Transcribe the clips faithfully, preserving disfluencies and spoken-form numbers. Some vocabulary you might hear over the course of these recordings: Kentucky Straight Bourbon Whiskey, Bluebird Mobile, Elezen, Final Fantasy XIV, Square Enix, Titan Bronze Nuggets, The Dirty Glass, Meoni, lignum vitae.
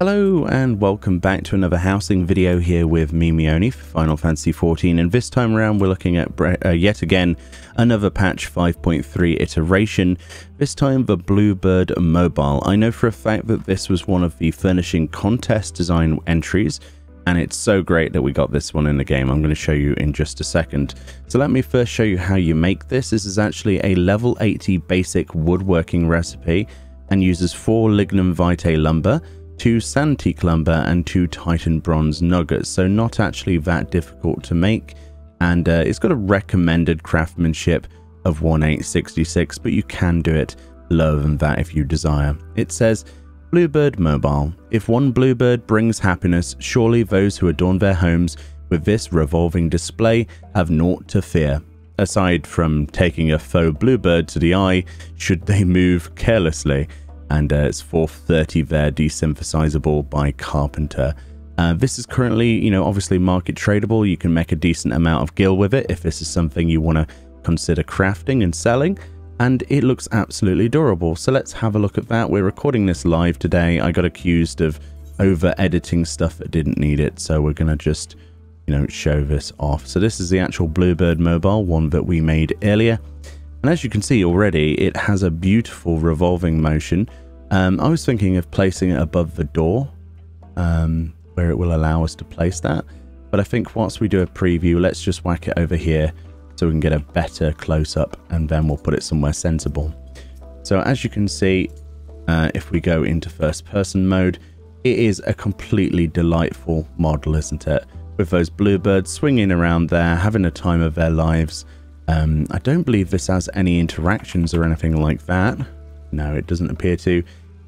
Hello and welcome back to another housing video here with me, Meoni, for Final Fantasy fourteen, and this time around we're looking at uh, yet again another patch five point three iteration, this time the Bluebird Mobile. I know for a fact that this was one of the furnishing contest design entries, and it's so great that we got this one in the game. I'm going to show you in just a second. So let me first show you how you make this. This is actually a level eighty basic woodworking recipe and uses four lignum vitae lumber, two sand teak lumber and two Titan Bronze Nuggets, so not actually that difficult to make, and uh, it's got a recommended craftsmanship of eighteen sixty-six, but you can do it lower than that if you desire. It says, Bluebird Mobile. If one bluebird brings happiness, surely those who adorn their homes with this revolving display have naught to fear, aside from taking a faux bluebird to the eye should they move carelessly. And uh, it's four thirty there, desynthesizable by Carpenter. Uh, this is currently, you know, obviously market tradable. You can make a decent amount of gil with it if this is something you want to consider crafting and selling. And it looks absolutely adorable. So let's have a look at that. We're recording this live today. I got accused of over-editing stuff that didn't need it, so we're going to just, you know, show this off. So this is the actual Bluebird Mobile, one that we made earlier. And as you can see already, it has a beautiful revolving motion. Um, I was thinking of placing it above the door, um, where it will allow us to place that. But I think once we do a preview, let's just whack it over here so we can get a better close-up, and then we'll put it somewhere sensible. So as you can see, uh, if we go into first-person mode, it is a completely delightful model, isn't it? With those bluebirds swinging around there, having a time of their lives. Um, I don't believe this has any interactions or anything like that. No, it doesn't appear to.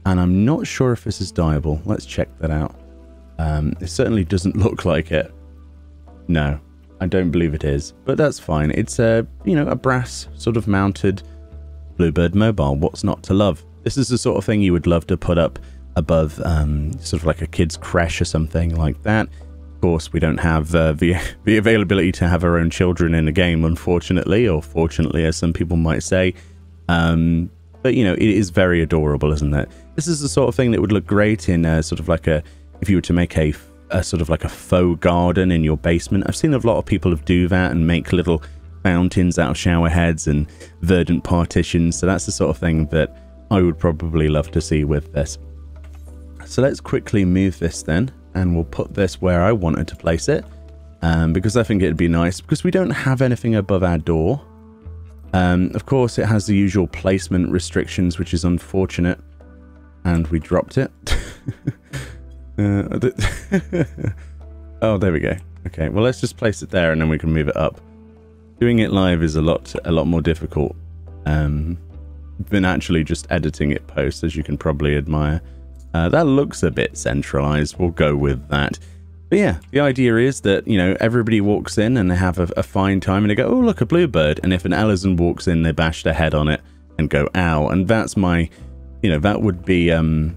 And I'm not sure if this is dyeable. Let's check that out. Um, it certainly doesn't look like it. No, I don't believe it is. But that's fine. It's a, you know, a brass sort of mounted Bluebird Mobile. What's not to love? This is the sort of thing you would love to put up above um, sort of like a kid's creche or something like that. Course, we don't have uh, the the availability to have our own children in the game, unfortunately, or fortunately, as some people might say. Um, but you know, it is very adorable, isn't it? This is the sort of thing that would look great in a, sort of like a if you were to make a, a sort of like a faux garden in your basement. I've seen a lot of people do that and make little fountains out of shower heads and verdant partitions. So that's the sort of thing that I would probably love to see with this. So let's quickly move this then. And we'll put this where I wanted to place it, um, because I think it'd be nice, because we don't have anything above our door. Um, of course, it has the usual placement restrictions, which is unfortunate, and we dropped it. uh, oh, there we go. Okay, well, let's just place it there, and then we can move it up. Doing it live is a lot, a lot more difficult um, than actually just editing it post, as you can probably admire. Uh, that looks a bit centralized, we'll go with that. But yeah, the idea is that, you know, everybody walks in and they have a, a fine time and they go, oh, look, a bluebird. And if an Elezen walks in, they bash their head on it and go, ow. And that's my, you know, that would be um,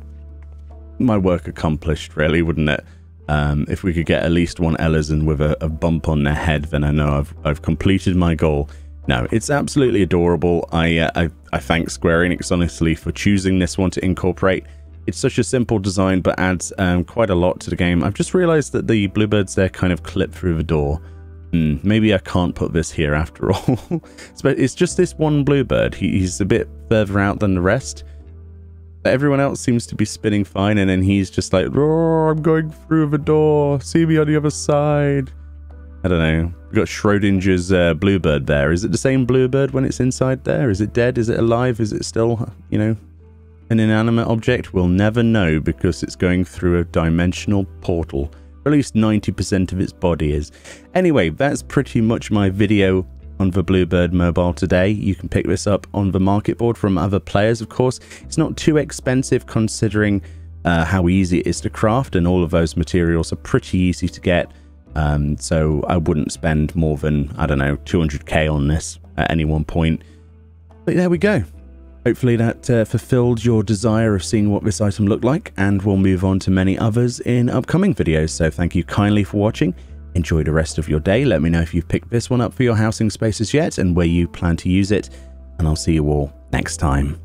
my work accomplished, really, wouldn't it? Um, if we could get at least one Elezen with a, a bump on their head, then I know I've, I've completed my goal. No, it's absolutely adorable. I, uh, I, I thank Square Enix, honestly, for choosing this one to incorporate. It's such a simple design, but adds um, quite a lot to the game. I've just realized that the bluebirds there kind of clip through the door. Mm, maybe I can't put this here after all. But it's just this one bluebird. He, he's a bit further out than the rest. But everyone else seems to be spinning fine, and then he's just like, roar, I'm going through the door. See me on the other side. I don't know. We've got Schrodinger's uh, bluebird there. Is it the same bluebird when it's inside there? Is it dead? Is it alive? Is it still, you know, an inanimate object? We'll never know, because it's going through a dimensional portal. Or at least ninety percent of its body is. Anyway, that's pretty much my video on the Bluebird Mobile today. You can pick this up on the market board from other players, of course. It's not too expensive considering uh, how easy it is to craft, and all of those materials are pretty easy to get. Um, so I wouldn't spend more than, I don't know, two hundred K on this at any one point. But there we go. Hopefully that uh, fulfilled your desire of seeing what this item looked like, and we'll move on to many others in upcoming videos. So thank you kindly for watching. Enjoy the rest of your day. Let me know if you've picked this one up for your housing spaces yet and where you plan to use it. And I'll see you all next time.